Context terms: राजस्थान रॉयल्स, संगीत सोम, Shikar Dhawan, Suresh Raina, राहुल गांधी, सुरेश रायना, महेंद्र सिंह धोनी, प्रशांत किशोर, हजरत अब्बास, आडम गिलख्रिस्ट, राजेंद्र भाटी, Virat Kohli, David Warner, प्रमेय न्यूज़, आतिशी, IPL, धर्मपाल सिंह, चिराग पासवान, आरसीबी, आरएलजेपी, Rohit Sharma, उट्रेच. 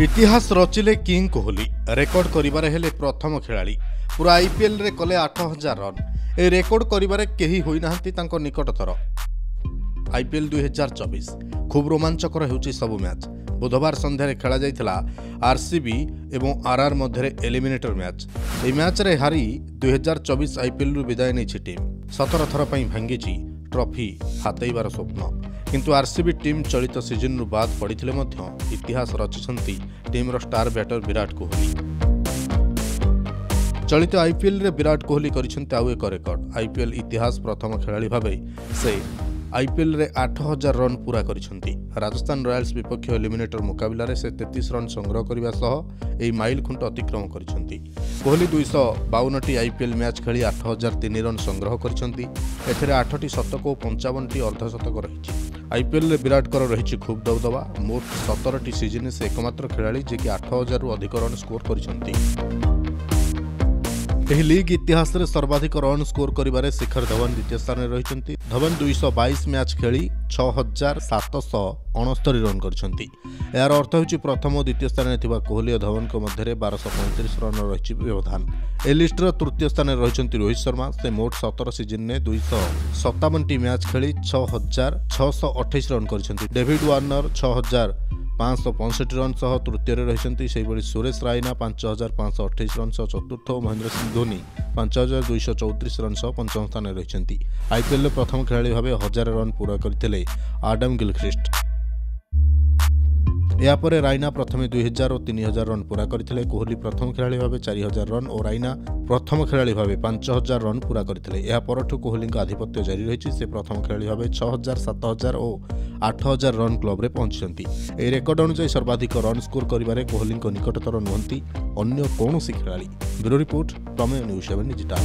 इतिहास रचिले king Kohli record करिबारे हेले प्रथम खिलाड़ी पूरा आईपीएल रे कले 8000 रन ए रेकर्ड करिबारे केही होई नाहंती तांको निकटतर। आईपीएल 2024 खूब रोमांचकर हेउची सबु मैच। बुधवार संध्यारे खेला जायतिला आरसीबी एवं आरआर मध्यरे एलिमिनेटर मैच। ए मैच रे हारी 2024 आईपीएल रु विदाय नेछि टीम। 17 थर पई भांगिछि ट्रॉफी हातेइबार स्वप्न, किंतु आरसीबी टीम चलित सीजन रु बाद पड़िथिले मध्य इतिहास रचिसंती टीम रो स्टार बैटर विराट कोहली। चलित आईपीएल रे विराट कोहली करिसंती आउ एक रेकर्ड। आईपीएल इतिहास प्रथम खेलाड़ी भाबे से आईपीएल रे 8000 रन पूरा करिसंती। राजस्थान रॉयल्स विपक्ष एलिमिनेटर मुकाबला रे से 33 रन संग्रह करिवा सह एई माइल खुंट अतिक्रम करिसंती। कोहली 252 टी आईपीएल मैच खेली 8003 रन संग्रह करिसंती। एथरे 8 टी शतक और 55 टी अर्धशतक रहिछि। आईपीएल विराट कर रही खूब दबदबा। मोट 17 सीजन से एकमात्र खिलाड़ी जे कि 8000 रु अधिक रन स्कोर कर लीग इतिहास रे सर्वाधिक रन स्कोर करिबारे शिखर धवन द्वितीय स्थान रही। धवन 222 मैच खेली 6769 रन कर अर्थ हो प्रथम और द्वितीय स्थान कोहली और धवन मध्य 1235 रन रही व्यवधान। ए लिस्टर तृतीय स्थान रही रोहित शर्मा। से मोट 17 सीजन में 257 मैच खेली 6628 रन कर। डेविड वार्नर 6565 रन सह तृतीय रही। सुरेश रायना 5528 रन सह चतुर्थ और महेंद्र सिंह धोनी 5234 रन सह पंचम स्थान रही। आईपीएल प्रथम खिलाड़ी भाव 1000 रन पूरा करथिले आडम गिलख्रिस्ट। यापर रायना प्रथम 2000 और 3000 रन पूरा करथिले। कोहली प्रथम खिलाड़ी भाव 4000 रन और रायना प्रथम खिलाड़ी भाव 5000 रन पूरा करथिले। यापर कोहली का आधिपत्य जारी रही। से प्रथम खिलाड़ी भाव 6000 7000 और 8000 रन क्लब में पहुंचती। यह रेकर्ड अनुसार सर्वाधिक रन स्कोर करिबारे कोहली निकटतर नुहंती अन्य कौनसी खिलाड़ी। Bureau report प्रमेय न्यूज़ 7 digital.